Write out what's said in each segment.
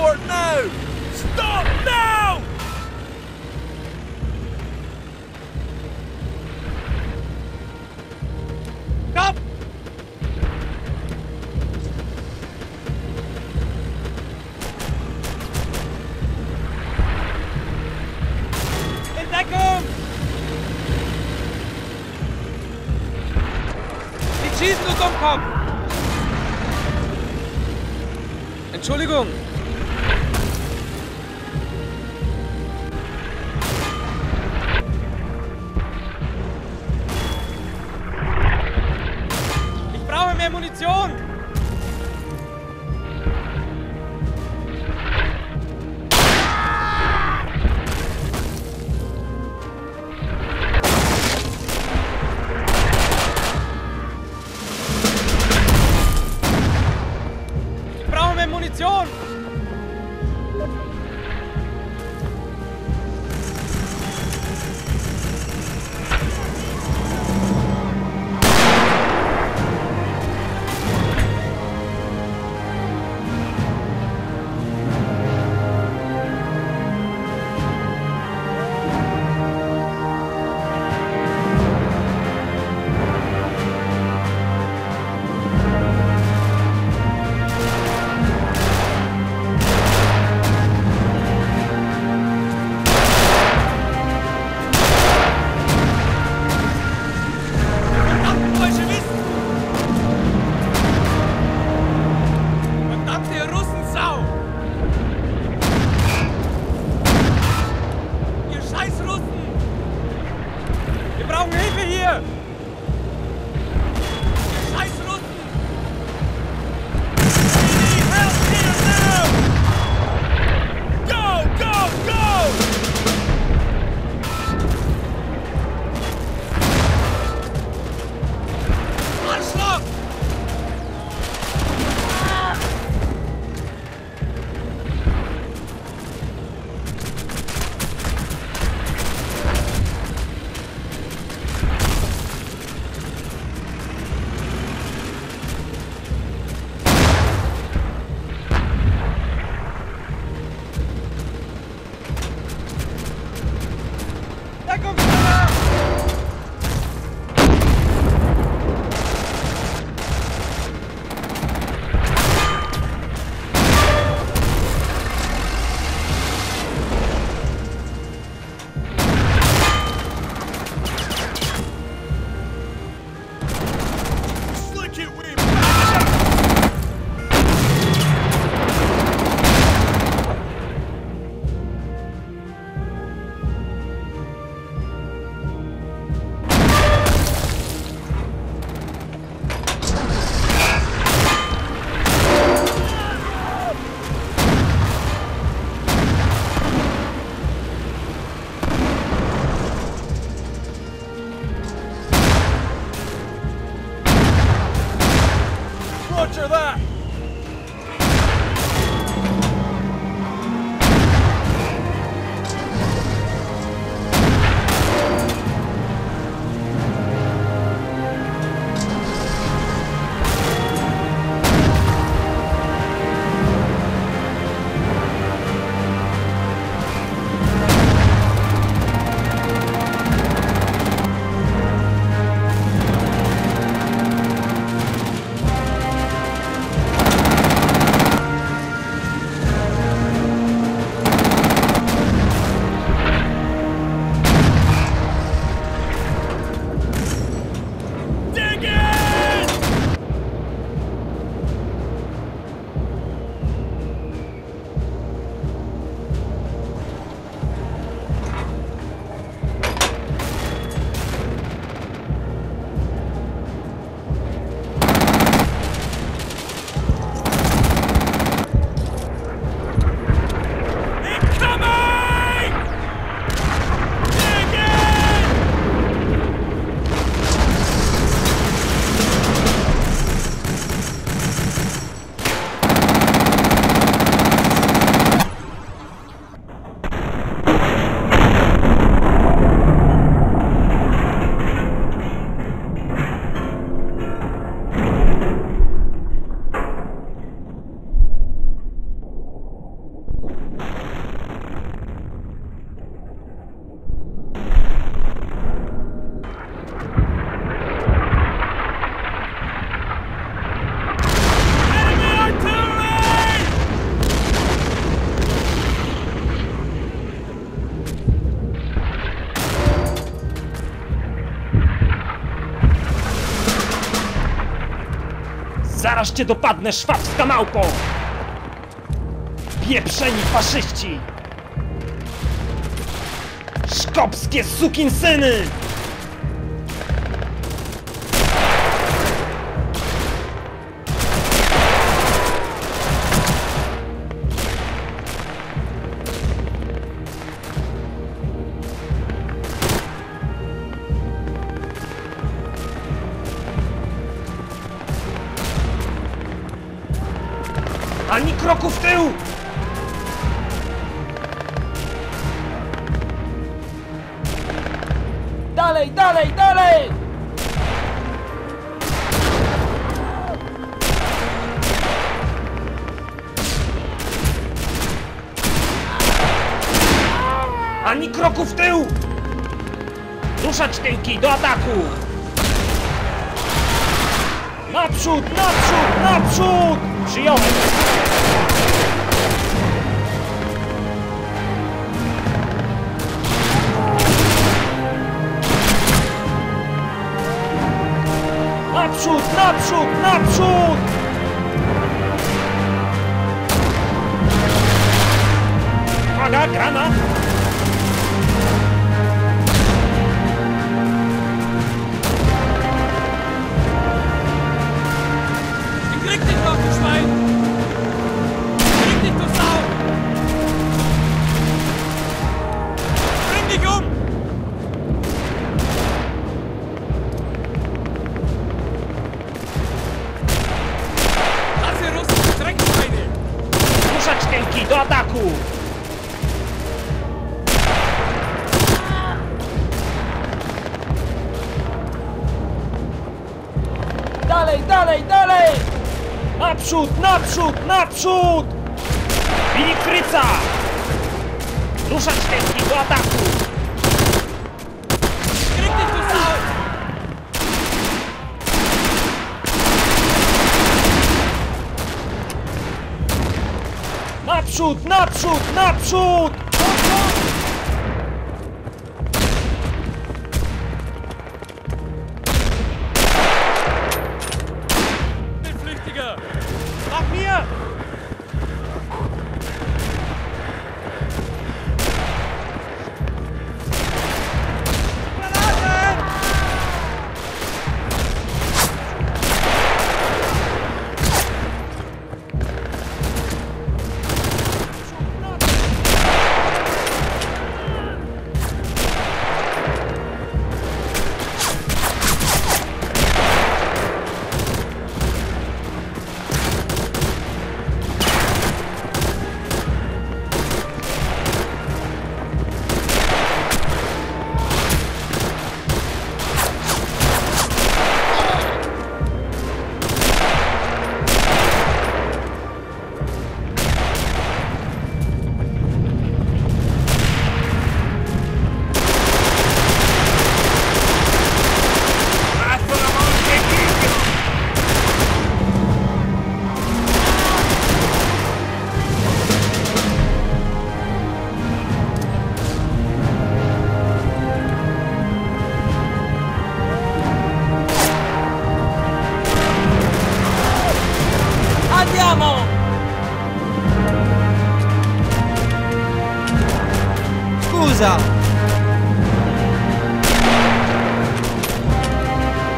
for it now! Stop now! Stop! Entdeckung! Die schießen uns um Kopf! Entschuldigung! Ich brauche mehr Munition! Munition! Zaraz cię dopadnę, szwabska małpo! Pieprzeni faszyści! Szkopskie sukinsyny! Ani kroku w tył! Dalej, dalej, dalej! Ani kroku w tył! Ruszać tyłki, do ataku! Naprzód, naprzód, naprzód! Przyjąłem! Naprzód, naprzód, naprzód! Uwaga, granat! Do ataku! Dalej, dalej, dalej! Naprzód, naprzód, naprzód! Bili kryca! Ruszać tętki do ataku! Kryty tu są! Naprzód, naprzód, naprzód! Flüchtiger! Nach mir!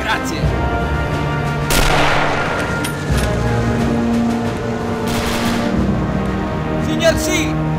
Grazie. Signor C.